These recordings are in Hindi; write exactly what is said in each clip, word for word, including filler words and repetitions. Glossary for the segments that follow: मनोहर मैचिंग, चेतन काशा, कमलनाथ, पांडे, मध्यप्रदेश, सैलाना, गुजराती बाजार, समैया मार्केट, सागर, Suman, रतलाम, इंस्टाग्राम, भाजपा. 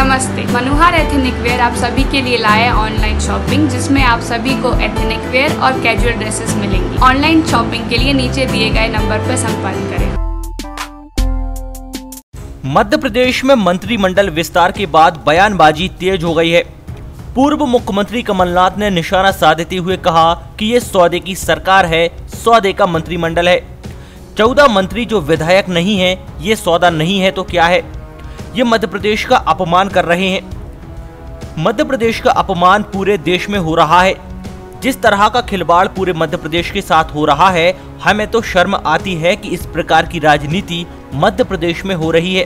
नमस्ते। मनोहर एथनिक वेयर आप सभी के लिए लाए ऑनलाइन शॉपिंग, जिसमें आप सभी को एथनिक वेयर और कैजुअल ड्रेसेस मिलेंगी। ऑनलाइन शॉपिंग के लिए नीचे दिए गए नंबर पर संपर्क करें। मध्य प्रदेश में मंत्रिमंडल विस्तार के बाद बयानबाजी तेज हो गई है। पूर्व मुख्यमंत्री कमलनाथ ने निशाना साधते हुए कहा कि ये सौदे की सरकार है, सौदे का मंत्रिमंडल है। चौदह मंत्री जो विधायक नहीं है, ये सौदा नहीं है तो क्या है। ये मध्य प्रदेश का अपमान कर रहे हैं। मध्य प्रदेश का अपमान पूरे देश में हो रहा है। जिस तरह का खिलवाड़ पूरे मध्य प्रदेश के साथ हो रहा है, हमें तो शर्म आती है कि इस प्रकार की राजनीति मध्य प्रदेश में हो रही है।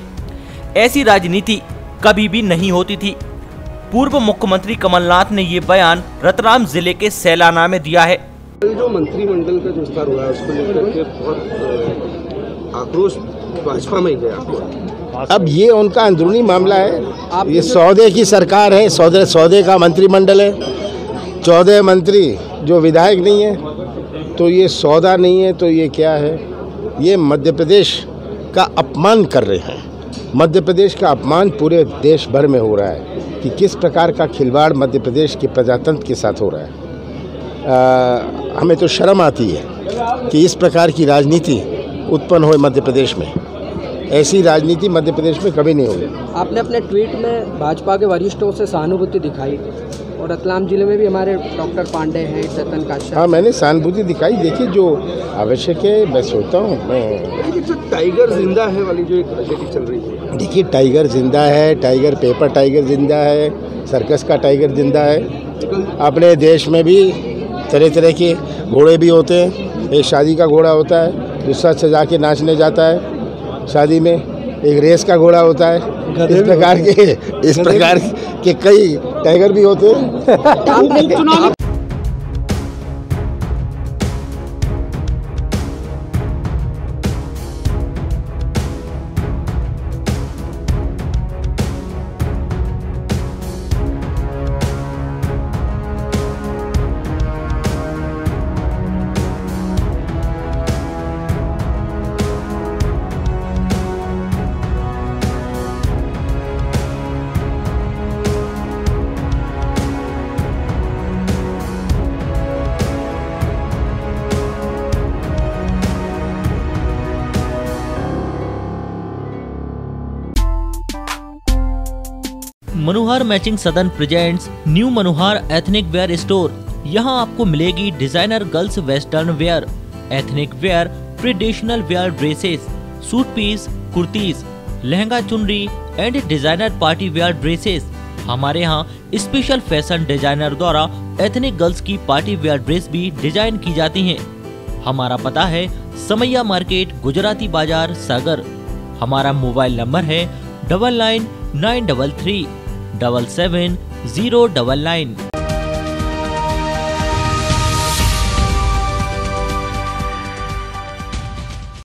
ऐसी राजनीति कभी भी नहीं होती थी। पूर्व मुख्यमंत्री कमलनाथ ने ये बयान रतलाम जिले के सैलाना में दिया है। जो मंत्रिमंडल का विस्तार हुआ है, उसको लेकर के बहुत आक्रोश भाजपा में गया। अब ये उनका अंदरूनी मामला है। ये सौदे की सरकार है, सौदे सौदे का मंत्रिमंडल है। चौदह मंत्री जो विधायक नहीं है, तो ये सौदा नहीं है तो ये क्या है। ये मध्य प्रदेश का अपमान कर रहे हैं। मध्य प्रदेश का अपमान पूरे देश भर में हो रहा है कि किस प्रकार का खिलवाड़ मध्य प्रदेश के प्रजातंत्र के साथ हो रहा है। आ, हमें तो शर्म आती है कि इस प्रकार की राजनीति उत्पन्न हो मध्य प्रदेश में। ऐसी राजनीति मध्य प्रदेश में कभी नहीं होगी। आपने अपने ट्वीट में भाजपा के वरिष्ठों से सहानुभूति दिखाई, और रतलाम जिले में भी हमारे डॉक्टर पांडे हैं, चेतन काशा। हाँ, मैंने सहानुभूति दिखाई। देखिए, जो आवश्यक है मैं सोचता हूँ। मैं टाइगर जिंदा है वाली जो राजनीति चल रही है, देखिए टाइगर जिंदा है, टाइगर पेपर टाइगर जिंदा है, सर्कस का टाइगर जिंदा है। अपने देश में भी तरह तरह के घोड़े भी होते हैं। एक शादी का घोड़ा होता है, दूसरा सजा के नाचने जाता है शादी में, एक रेस का घोड़ा होता है। इस प्रकार के इस प्रकार के कई टाइगर भी होते हैं। मनोहर मैचिंग Sadan presents new Manohar ethnic wear store. यहाँ आपको मिलेगी designer girls western wear, ethnic wear, traditional wear dresses, suit piece, kurtis, lehenga chunri and designer party wear dresses. हमारे यहाँ स्पेशल फैशन डिजाइनर द्वारा एथनिक गर्ल्स की पार्टी वेयर ड्रेस भी डिजाइन की जाती है। हमारा पता है समैया मार्केट, गुजराती बाजार, सागर। हमारा मोबाइल नंबर है double nine nine double three double seven zero double nine.